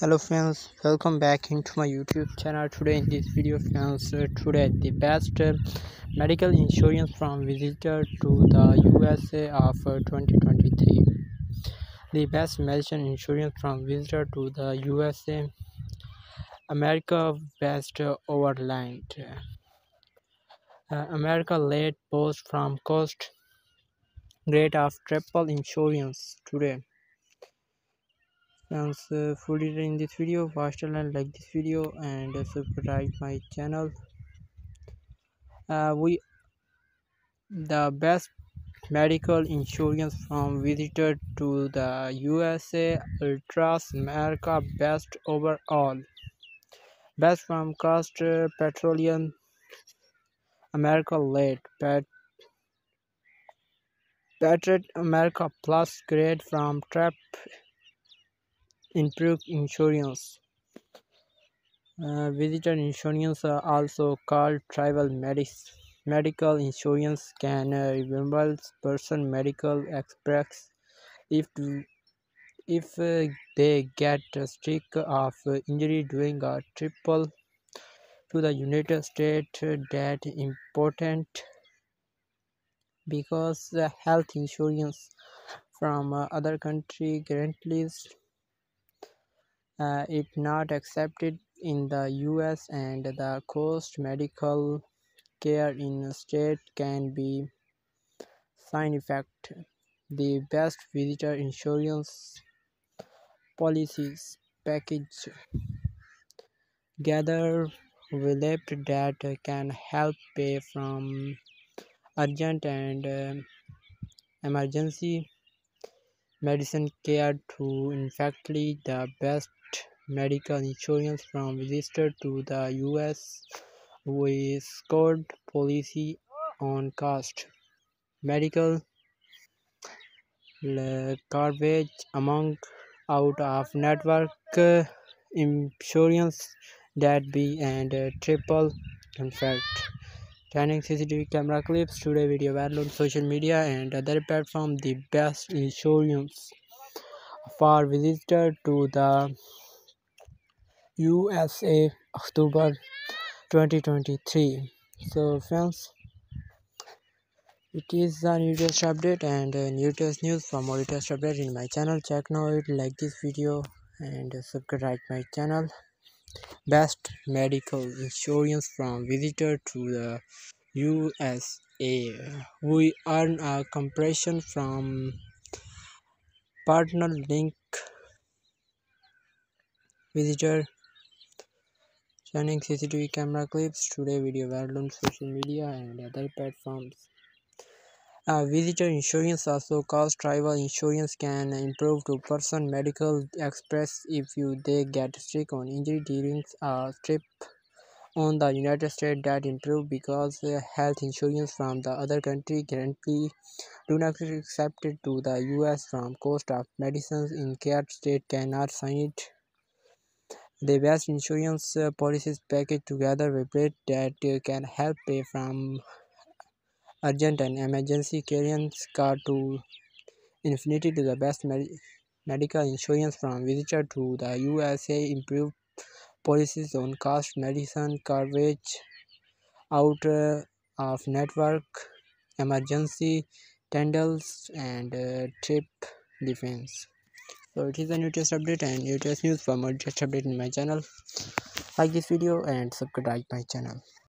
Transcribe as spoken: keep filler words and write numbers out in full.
Hello friends, welcome back into my YouTube channel. Today in this video friends, uh, today the best uh, medical insurance from visitor to the U S A of uh, twenty twenty-three. The best medical insurance from visitor to the U S A. America best uh, overland. Uh, America led both from cost rate of triple insurance today. And uh, full detail in this video. Watch and like this video and uh, subscribe my channel. Uh, we the best medical insurance from visitor to the U S A Ultras America best overall, best from cost uh, petroleum America late pet Patriot America plus grade from trap improved insurance. Uh, visitor insurance, uh, also called tribal medics medical insurance, can uh, reimburse person medical experts if if uh, they get a streak of injury during a triple to the United States. That important because the health insurance from uh, other country guarantees Uh, it not accepted in the U S, and the cost medical care in a state can be side effect. The best visitor insurance policies package gather relief that can help pay from urgent and uh, emergency medicine care to infectly. The best medical insurance from visitor to the U S. We scored policy on cost medical coverage among out of network uh, insurance that be and uh, triple infect. Trending C C T V camera clips today video viral on social media and other platform. The best insurance for visitor to the U S A October twenty twenty-three. So friends, it is the newest update and uh, newest news. For more latest update in my channel, check now it, like this video and uh, subscribe my channel. Best medical insurance from visitor to the U S A. We earn a compression from partner link visitor. Shining C C T V camera clips today video viral on social media and other platforms. Uh, visitor insurance, also called tribal insurance, can improve to person medical express if you they get sick on injury during a trip on the United States that improve because uh, health insurance from the other country currently do not accept it to the U S from cost of medicines in care state cannot sign it. The best insurance uh, policies package together replete that uh, can help pay from urgent and emergency carriers car to infinity. To the best med medical insurance from visitor to the U S A improved policies on cost medicine coverage out uh, of network emergency tendals and uh, trip defense. So it is a newest update and newest news. For more update in my channel, like this video and subscribe my channel.